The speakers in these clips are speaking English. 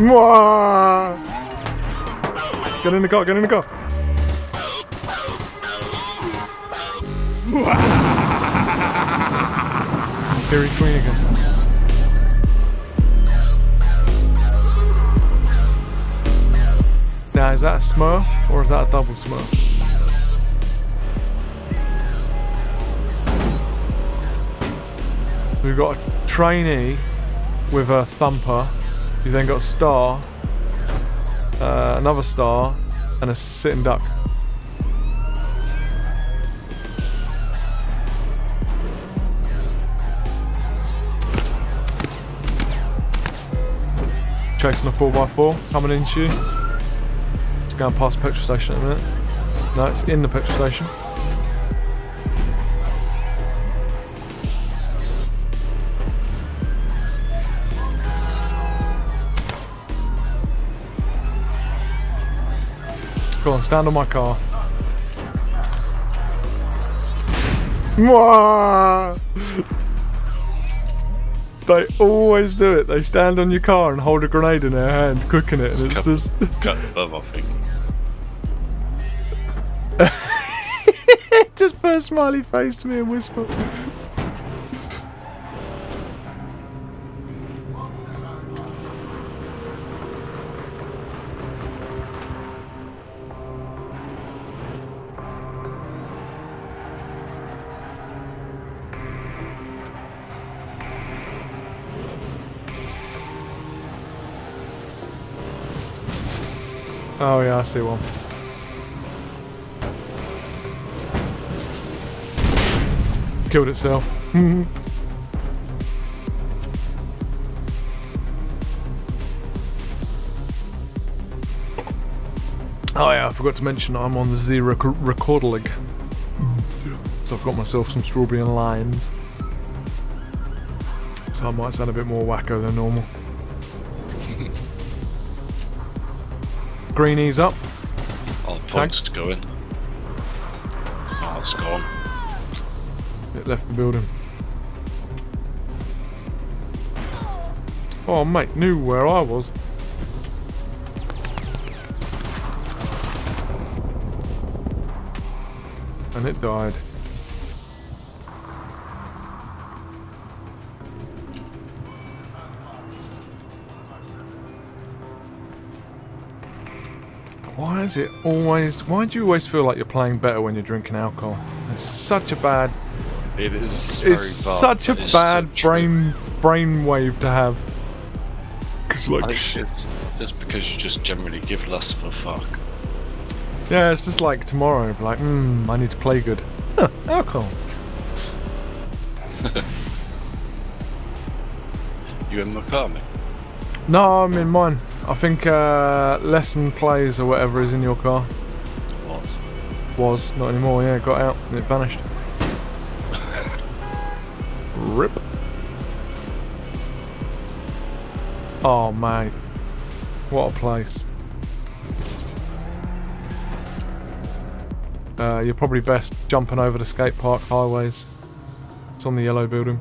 Get in the car, get in the car. Dairy Queen again. Now, is that a Smurf or is that a double Smurf? We've got a trainee with a thumper. You've then got a star, another star, and a sitting duck. Chasing a 4x4, coming into you. It's going past the petrol station in a minute. No, it's in the petrol station. Go on, stand on my car. They always do it. They stand on your car and hold a grenade in their hand, cooking it, and it's just cut above, I think. Just put a smiley face to me and whisper. Oh yeah, I see one. Killed itself. Oh yeah, I forgot to mention I'm on the record leg. So I've got myself some strawberry and limes. So I might sound a bit more wacko than normal. Greenie's up. Oh, punk's going. Oh, it's gone. It left the building. Oh, mate, knew where I was. And it died. Why is it always... Why do you always feel like you're playing better when you're drinking alcohol? It's such a bad... It is very bad. It's such a bad brainwave to have. Cause like... It's because you just generally give less of a fuck. Yeah, it's just like tomorrow, like, I need to play good. Huh, alcohol. You in my car, mate? No, I'm in mine. I think lesson plays or whatever is in your car. Was, not anymore, yeah, got out and it vanished. Rip. Oh mate, what a place. You're probably best jumping over the skate park highways. It's on the yellow building.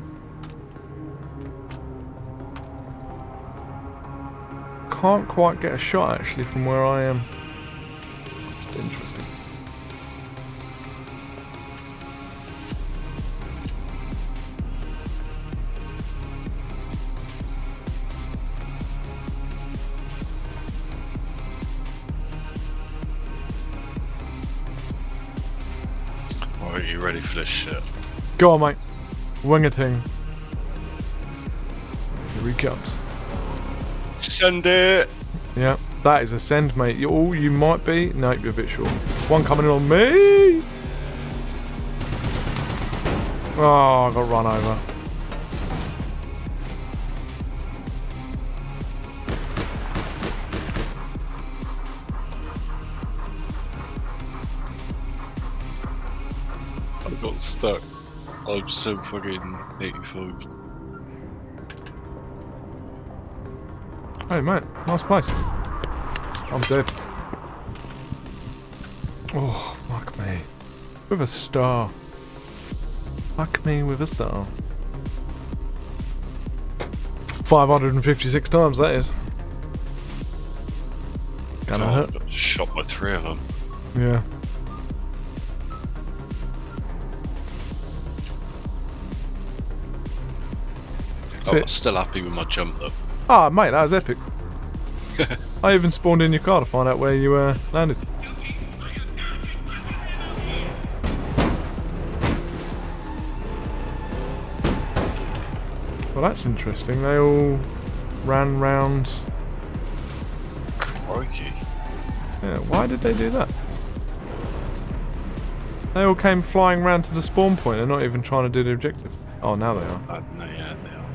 Can't quite get a shot actually from where I am. It's a bit interesting. Well, are you ready for this shit? Go on, mate. Wing-a-ting. Here he comes. Send it. Yeah, that is a send, mate. You all you might be. No, you're a bit short. One coming in on me. Oh, I got run over. I got stuck. I'm so fucking 85. Hey mate, nice place. I'm dead. Oh, fuck me. With a star. Fuck me with a star. 556 times, that is. Gonna hit. Got shot by three of them. Yeah. Oh, I'm still happy with my jump though. Ah, mate, that was epic. I even spawned in your car to find out where you landed. Well, that's interesting. They all ran round. Crikey. Yeah, why did they do that? They all came flying round to the spawn point. They're not even trying to do the objective. Oh, now they are. No, yeah, they are.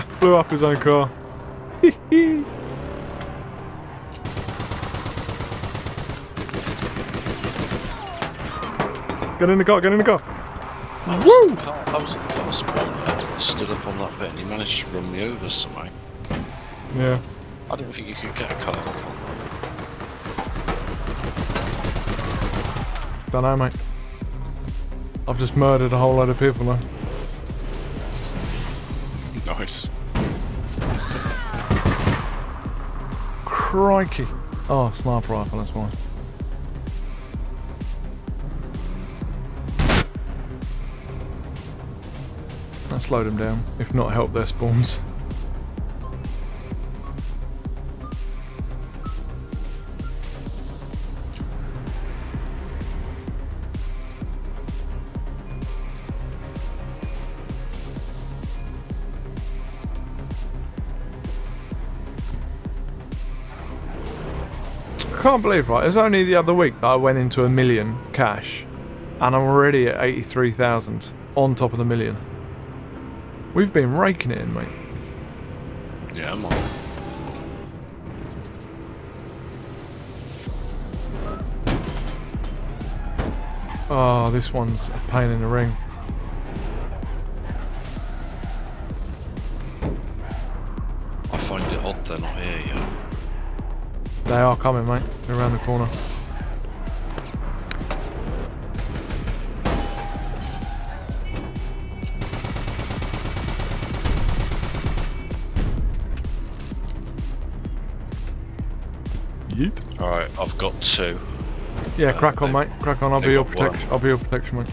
Ha! Blew up his own car. Hee hee! Get in the car, get in the car! Woo! I was spawned, stood up on that bit and he managed to run me over somehow. Yeah. I didn't think you could get a car. Don't know, mate. I've just murdered a whole load of people now. Nice. Crikey. Oh, sniper rifle, that's why. That slowed them down, if not help their spawns. I can't believe, right, it was only the other week that I went into $1 million cash and I'm already at 83,000 on top of the $1 million. We've been raking it in, mate. Yeah, I'm on. Oh, this one's a pain in the ring. I find it odd they're not here yet. They are coming, mate. They're around the corner. Yeet. All right, I've got two. Yeah, crack on, mate. Crack on. I'll be your protection. I'll be your protection, mate.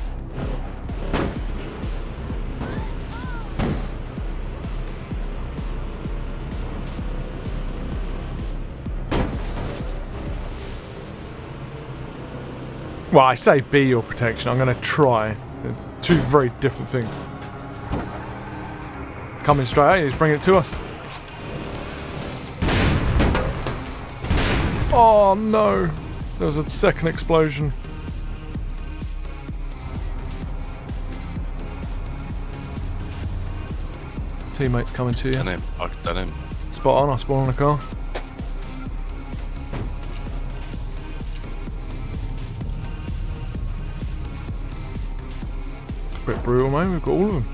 Well, I say be your protection, I'm going to try. There's two very different things. Coming straight at you, he's bringing it to us. Oh no! There was a second explosion. Teammate's coming to you. Done him, I've done him. Spot on, I spawned on a car. Bit brutal, man. We've got all of them.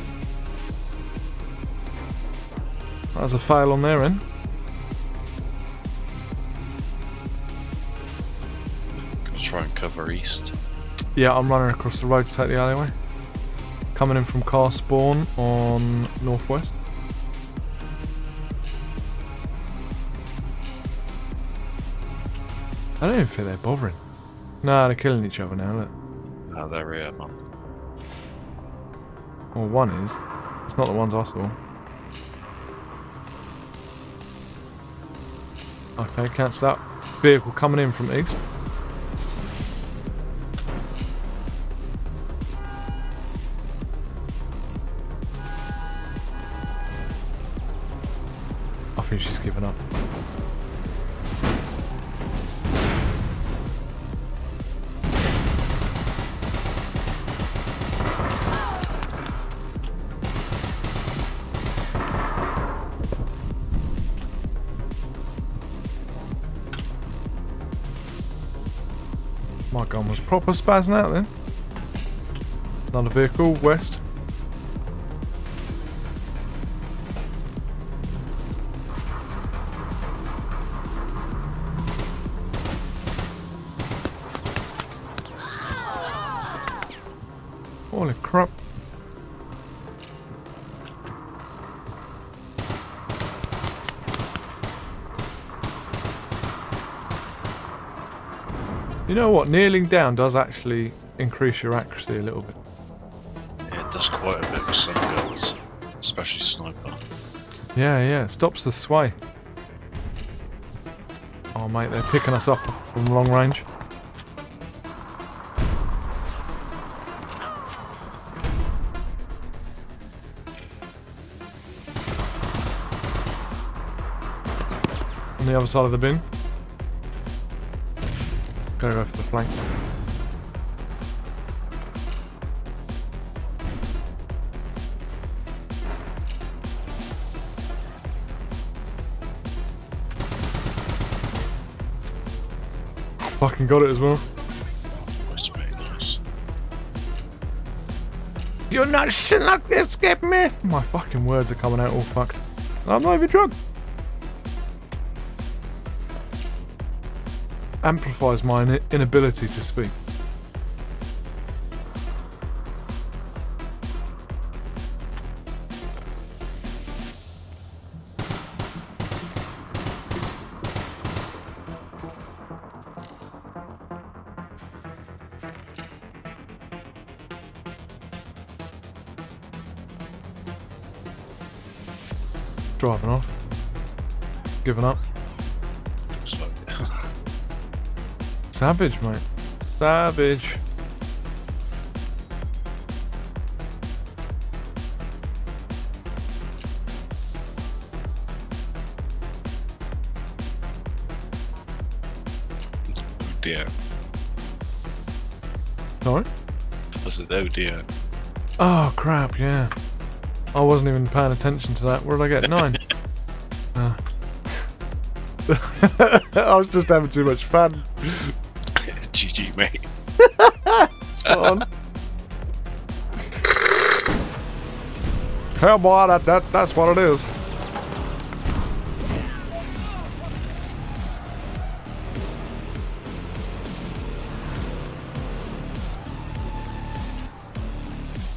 That was a fail on their end. Gonna try and cover east. Yeah, I'm running across the road to take the alleyway. Coming in from car spawn on northwest. I don't even think they're bothering. Nah, they're killing each other now, look. Nah, they're here, man. Well, one is. It's not the ones I saw. Okay, cancel that. Vehicle coming in from east. I think she's given up. My gun was proper spazzing out then. Another vehicle, west. Holy crap. You know what? Kneeling down does actually increase your accuracy a little bit. Yeah, it does quite a bit with some guns, especially sniper. Yeah, yeah. It stops the sway. Oh mate, they're picking us off from long range. On the other side of the bin. Gotta go for the flank. Fucking got it as well. Nice, mate, nice. You're not shit like this, escape me! My fucking words are coming out all fucked. I'm not even drunk. Amplifies my inability to speak. Driving off. Giving up. Savage, mate. Savage. Oh dear. Sorry? Was it oh dear? Oh crap, yeah. I wasn't even paying attention to that. Where did I get? 9? I was just having too much fun. GG, mate. Spot on. Hell, boy, that's what it is.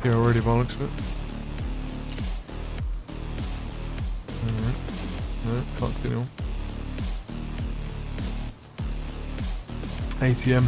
You're already bollocks it. Alright. No, can't get it all. ATM.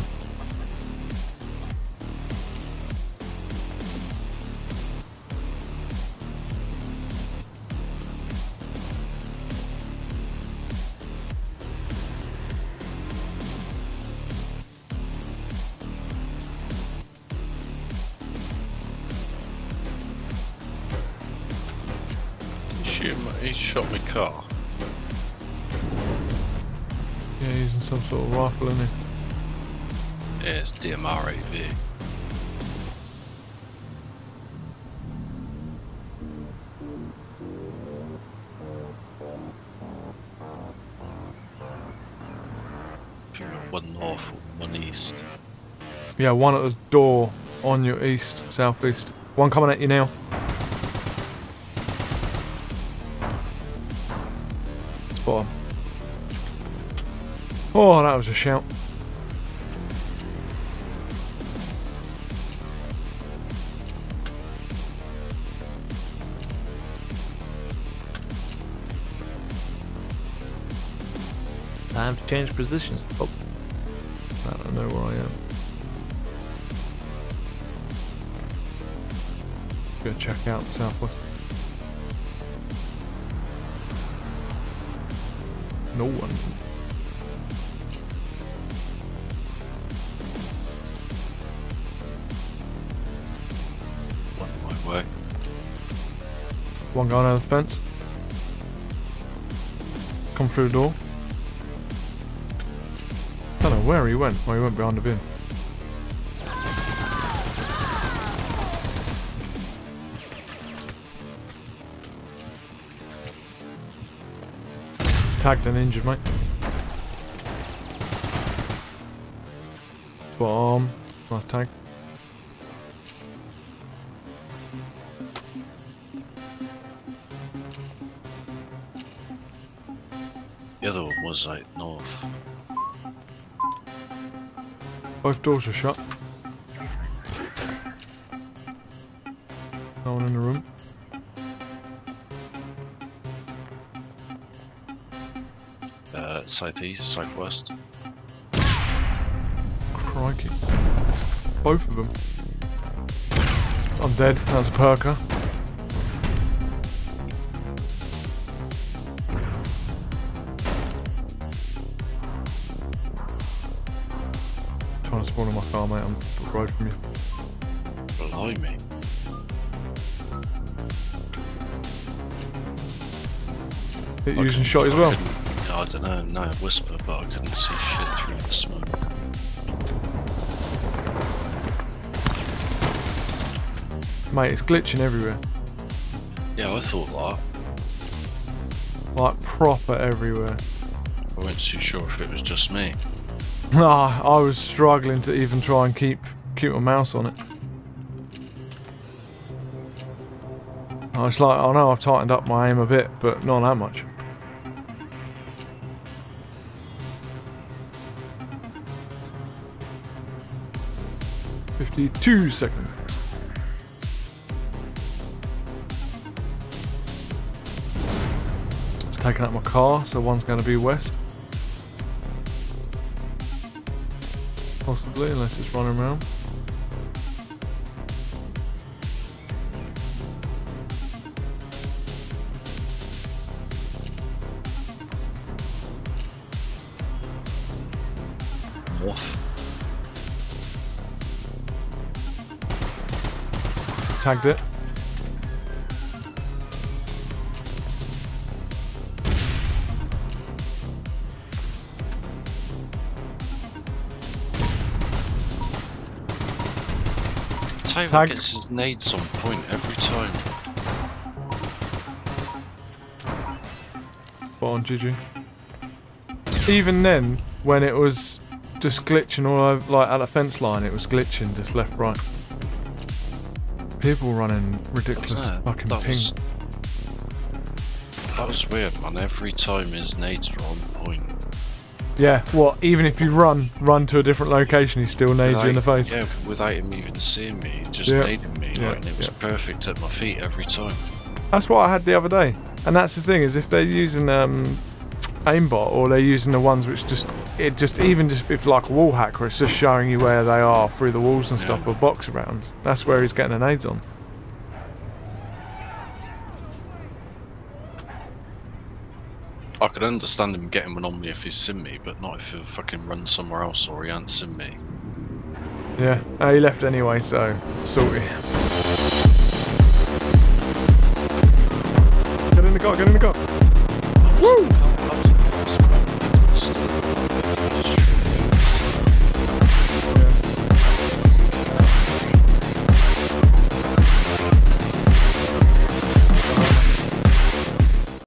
He shot my car. Yeah, using some sort of rifle, isn't he? Yeah, it's DMR-AV. One north, one east. Yeah, one at the door on your east, southeast. One coming at you now. Spot on. Oh, that was a shout. Time to change positions. Oh, I don't know where I am. Go check out the southwest. No one. One my way. One going over the fence. Come through the door. I don't know where he went. Well, he went behind the bin. He's tagged and injured, mate. Bomb. Nice tag. The other one was right north. Both doors are shut. No one in the room. Southeast, southwest. Crikey. Both of them. I'm dead. That's a perker. I'm trying to spawn on my car, mate. I'm the road from you. Blimey. Hit you using shot as well? I don't know, no, whisper, but I couldn't see shit through the smoke. Mate, it's glitching everywhere. Yeah, I thought that. Like, proper everywhere. I wasn't too sure if it was just me. Nah, I was struggling to even try and keep my mouse on it. I was like, I know I've tightened up my aim a bit, but not that much. Two seconds. It's taken out my car, so one's going to be west. Possibly, unless it's running around. Tagged it. Taylor gets his nades on point every time. Spot on, GG. Even then, when it was just glitching all over, like at a fence line, it was glitching just left, right. People running ridiculous fucking pings. That was weird, man. Every time his nades were on point. Yeah, what? Even if you run to a different location, he still nades you in the face. Yeah, without him even seeing me, he just naded me, like, and it was perfect at my feet every time. That's what I had the other day. And that's the thing, is if they're using aimbot, or they're using the ones which just even if like a wall hacker, it's just showing you where they are through the walls and stuff with box rounds. That's where he's getting the nades on. I could understand him getting one on me if he's seen me, but not if he'll fucking run somewhere else or he ain't seen me. Yeah, he left anyway, so sorry. Get in the car, get in the car!